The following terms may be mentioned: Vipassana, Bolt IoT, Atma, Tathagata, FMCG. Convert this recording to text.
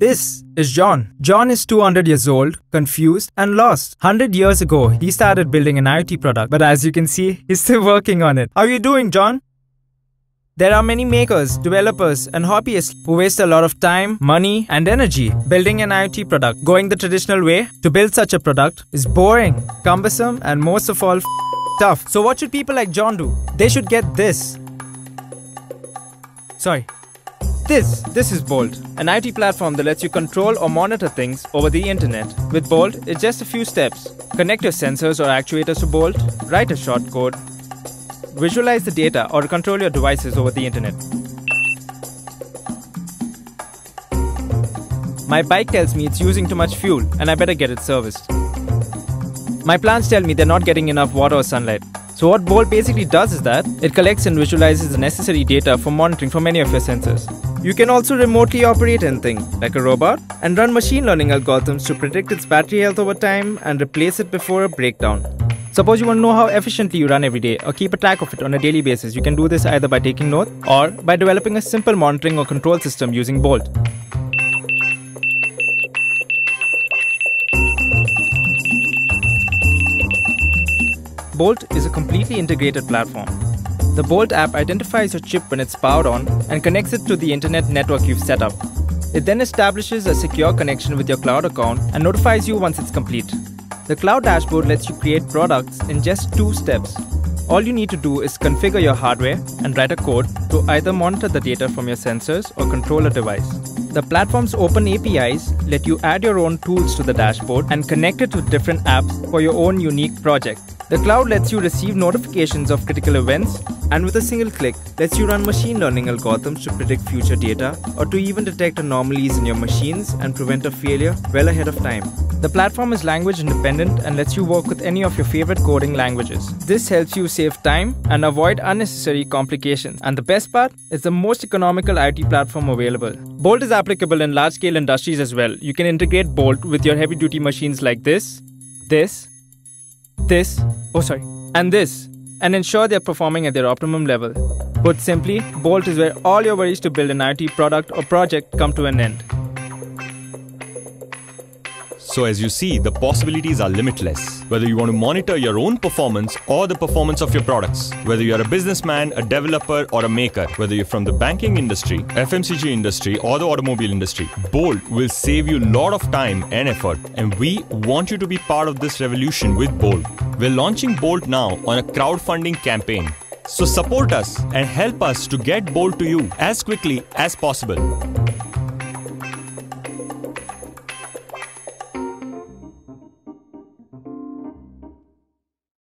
This is John. John is 200 years old, confused and lost. 100 years ago, he started building an IoT product, but as you can see, he's still working on it. How are you doing, John? There are many makers, developers and hobbyists who waste a lot of time, money and energy building an IoT product. Going the traditional way to build such a product is boring, cumbersome and most of all tough. So what should people like John do? They should get this. Sorry. This is Bolt, an IoT platform that lets you control or monitor things over the internet. With Bolt, it's just a few steps. Connect your sensors or actuators to Bolt, write a shortcode, visualize the data or control your devices over the internet. My bike tells me it's using too much fuel and I better get it serviced. My plants tell me they're not getting enough water or sunlight. So what Bolt basically does is that it collects and visualizes the necessary data for monitoring from any of your sensors. You can also remotely operate anything, like a robot, and run machine learning algorithms to predict its battery health over time and replace it before a breakdown. Suppose you want to know how efficiently you run every day or keep a track of it on a daily basis. You can do this either by taking notes or by developing a simple monitoring or control system using Bolt. Bolt is a completely integrated platform. The Bolt app identifies your chip when it's powered on and connects it to the internet network you've set up. It then establishes a secure connection with your cloud account and notifies you once it's complete. The cloud dashboard lets you create products in just 2 steps. All you need to do is configure your hardware and write a code to either monitor the data from your sensors or control a device. The platform's open APIs let you add your own tools to the dashboard and connect it to different apps for your own unique project. The cloud lets you receive notifications of critical events and with a single click lets you run machine learning algorithms to predict future data or to even detect anomalies in your machines and prevent a failure well ahead of time. The platform is language independent and lets you work with any of your favorite coding languages. This helps you save time and avoid unnecessary complications. And the best part, it's the most economical IoT platform available. Bolt is applicable in large-scale industries as well. You can integrate Bolt with your heavy-duty machines like this, and this, and ensure they're performing at their optimum level. Put simply, Bolt is where all your worries to build an IoT product or project come to an end. So as you see, the possibilities are limitless. Whether you want to monitor your own performance or the performance of your products, whether you're a businessman, a developer or a maker, whether you're from the banking industry, FMCG industry or the automobile industry, Bolt will save you a lot of time and effort. And we want you to be part of this revolution with Bolt. We're launching Bolt now on a crowdfunding campaign. So support us and help us to get Bolt to you as quickly as possible.